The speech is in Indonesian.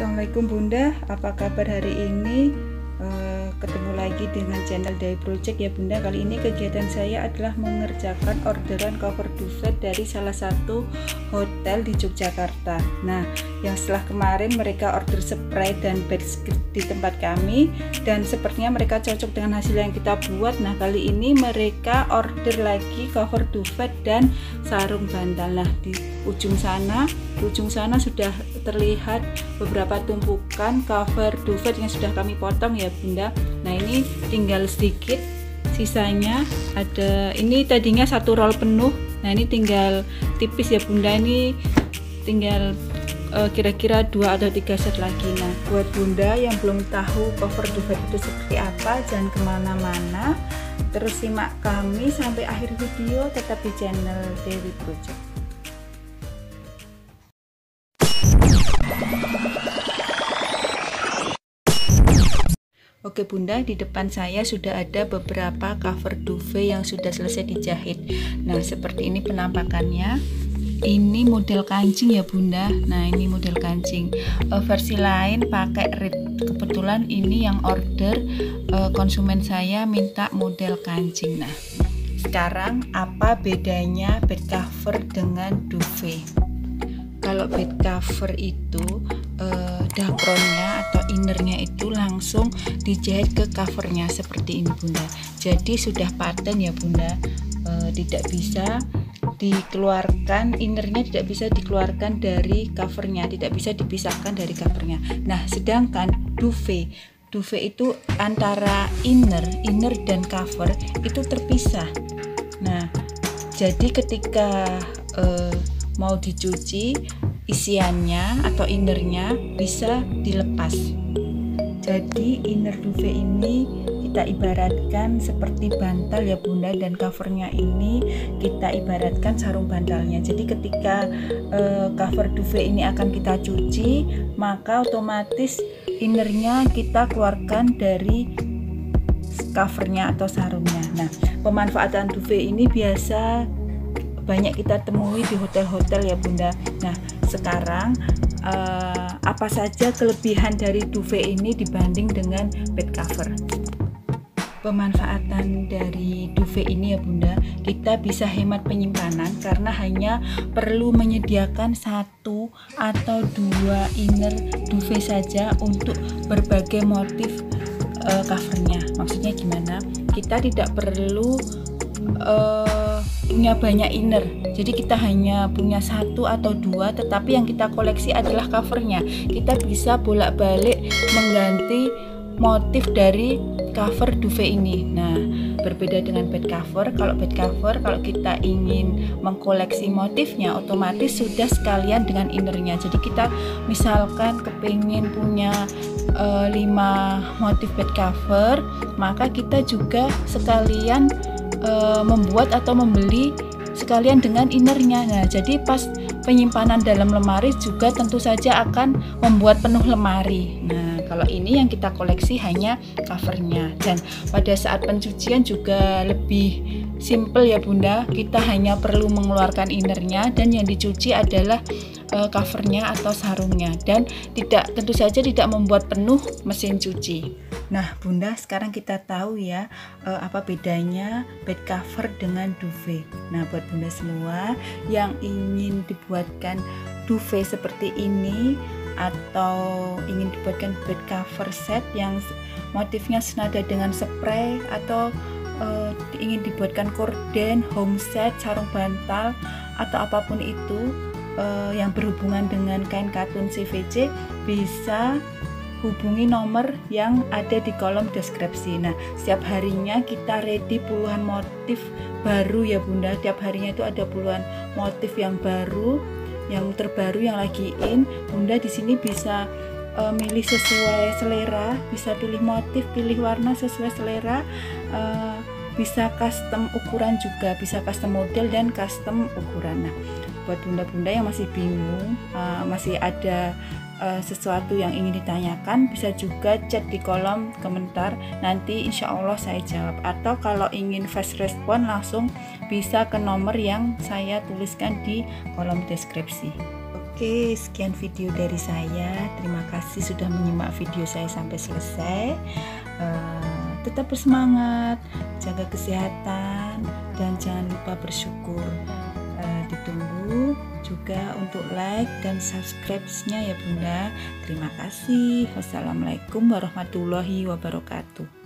Assalamualaikum Bunda, apa kabar hari ini? Ketemu lagi dengan channel Day Project ya Bunda. Kali ini kegiatan saya adalah mengerjakan orderan cover duvet dari salah satu hotel di Yogyakarta. Nah, yang setelah kemarin mereka order spray dan bedsheet di tempat kami, dan sepertinya mereka cocok dengan hasil yang kita buat. Nah, kali ini mereka order lagi cover duvet dan sarung bantal. Nah, di ujung sana sudah terlihat beberapa tumpukan cover duvet yang sudah kami potong ya Bunda. Nah, ini tinggal sedikit sisanya. Ada ini tadinya satu roll penuh. Nah, ini tinggal tipis ya Bunda, ini tinggal kira-kira 2 atau 3 set lagi. Nah, buat Bunda yang belum tahu cover duvet itu seperti apa, jangan kemana-mana, terus simak kami sampai akhir video, tetap di channel Theywe Project. Oke Bunda, di depan saya sudah ada beberapa cover duvet yang sudah selesai dijahit. Nah, seperti ini penampakannya. Ini model kancing ya Bunda. Nah, ini model kancing. Versi lain pakai red. Kebetulan ini yang order konsumen saya minta model kancing. Nah, sekarang apa bedanya bed cover dengan duvet? Kalau bed cover itu dakronnya atau innernya itu langsung dijahit ke covernya seperti ini Bunda, jadi sudah paten ya Bunda, tidak bisa dikeluarkan innernya, tidak bisa dikeluarkan dari covernya, tidak bisa dipisahkan dari covernya. Nah, sedangkan duvet itu antara inner dan cover itu terpisah. Nah, jadi ketika mau dicuci, isiannya atau innernya bisa dilepas. Jadi inner duvet ini kita ibaratkan seperti bantal ya Bunda, dan covernya ini kita ibaratkan sarung bantalnya. Jadi ketika cover duvet ini akan kita cuci, maka otomatis innernya kita keluarkan dari covernya atau sarungnya. Nah, pemanfaatan duvet ini biasa banyak kita temui di hotel-hotel ya Bunda. Nah, sekarang apa saja kelebihan dari duvet ini dibanding dengan bed cover? Pemanfaatan dari duvet ini ya Bunda, kita bisa hemat penyimpanan karena hanya perlu menyediakan 1 atau 2 inner duvet saja untuk berbagai motif covernya. Maksudnya gimana? Kita tidak perlu punya banyak inner, jadi kita hanya punya 1 atau 2, tetapi yang kita koleksi adalah covernya. Kita bisa bolak-balik mengganti motif dari cover duvet ini. Nah, berbeda dengan bed cover. Kalau bed cover, kalau kita ingin mengkoleksi motifnya, otomatis sudah sekalian dengan innernya. Jadi kita misalkan kepingin punya 5 motif bed cover, maka kita juga sekalian membuat atau membeli sekalian dengan innernya. Nah, jadi pas penyimpanan dalam lemari juga tentu saja akan membuat penuh lemari. Nah, kalau ini yang kita koleksi hanya covernya, dan pada saat pencucian juga lebih simple ya Bunda. Kita hanya perlu mengeluarkan innernya, dan yang dicuci adalah covernya atau sarungnya, dan tentu saja tidak membuat penuh mesin cuci. Nah Bunda, sekarang kita tahu ya apa bedanya bed cover dengan duvet. Nah, buat Bunda semua yang ingin dibuatkan duvet seperti ini atau ingin dibuatkan bed cover set yang motifnya senada dengan spray, atau ingin dibuatkan korden, home set, sarung bantal, atau apapun itu yang berhubungan dengan kain katun CVC, bisa hubungi nomor yang ada di kolom deskripsi. Nah, setiap harinya kita ready puluhan motif baru ya Bunda. Tiap harinya itu ada puluhan motif yang baru, yang terbaru, yang lagi in. Bunda di sini bisa milih sesuai selera, bisa pilih motif, pilih warna sesuai selera, bisa custom ukuran juga, bisa custom model dan custom ukuran. Nah, buat Bunda-Bunda yang masih bingung, masih ada sesuatu yang ingin ditanyakan, bisa juga chat di kolom komentar, nanti insya Allah saya jawab. Atau kalau ingin fast respon langsung bisa ke nomor yang saya tuliskan di kolom deskripsi. Oke, Oke, sekian video dari saya. Terima kasih sudah menyimak video saya sampai selesai. Tetap bersemangat, jaga kesehatan, dan jangan lupa bersyukur. Ditunggu juga untuk like dan subscribe-nya ya Bunda. Terima kasih. Wassalamualaikum warahmatullahi wabarakatuh.